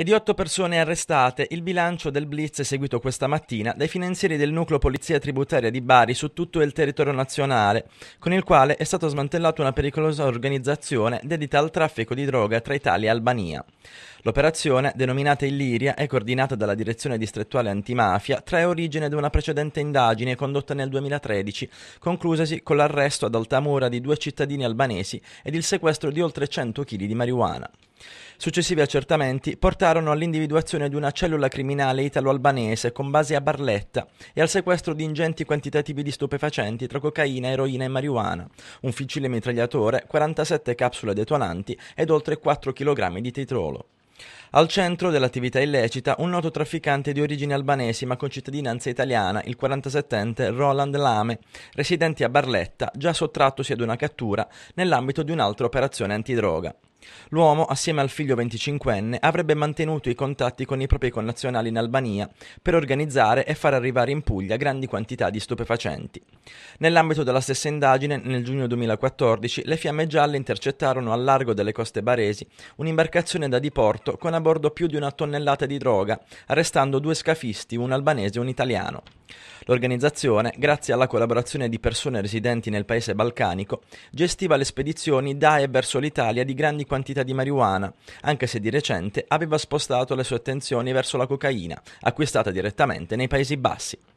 e di 8 persone arrestate il bilancio del blitz eseguito questa mattina dai finanzieri del Nucleo Polizia Tributaria di Bari su tutto il territorio nazionale, con il quale è stata smantellata una pericolosa organizzazione dedita al traffico di droga tra Italia e Albania. L'operazione, denominata Illiria, è coordinata dalla Direzione Distrettuale Antimafia, trae origine da una precedente indagine condotta nel 2013, conclusasi con l'arresto ad Altamura di 2 cittadini albanesi ed il sequestro di oltre 100 kg di marijuana. Successivi accertamenti portarono all'individuazione di una cellula criminale italo-albanese con base a Barletta e al sequestro di ingenti quantitativi di stupefacenti tra cocaina, eroina e marijuana, un fucile mitragliatore, 47 capsule detonanti ed oltre 4 kg di tetrolo. Al centro dell'attività illecita un noto trafficante di origini albanesi ma con cittadinanza italiana, il 47enne Roland Lame, residente a Barletta, già sottrattosi ad una cattura nell'ambito di un'altra operazione antidroga. L'uomo, assieme al figlio 25enne, avrebbe mantenuto i contatti con i propri connazionali in Albania per organizzare e far arrivare in Puglia grandi quantità di stupefacenti. Nell'ambito della stessa indagine, nel giugno 2014, le fiamme gialle intercettarono al largo delle coste baresi un'imbarcazione da diporto con a bordo più di 1 tonnellata di droga, arrestando 2 scafisti, un albanese e un italiano. L'organizzazione, grazie alla collaborazione di persone residenti nel paese balcanico, gestiva le spedizioni da e verso l'Italia di grandi quantità di marijuana, anche se di recente aveva spostato le sue attenzioni verso la cocaina, acquistata direttamente nei Paesi Bassi.